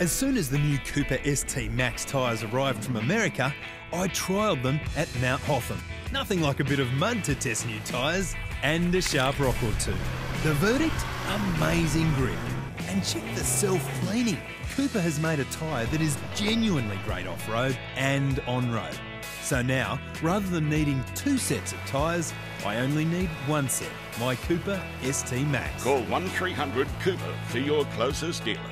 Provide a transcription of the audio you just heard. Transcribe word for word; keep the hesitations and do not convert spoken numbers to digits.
As soon as the new Cooper S T Maxx tyres arrived from America, I trialled them at Mount Hotham. Nothing like a bit of mud to test new tyres, and a sharp rock or two. The verdict? Amazing grip. And check the self-cleaning. Cooper has made a tyre that is genuinely great off-road and on-road. So now, rather than needing two sets of tyres, I only need one set, my Cooper S T Maxx. Call one three hundred Cooper for your closest dealer.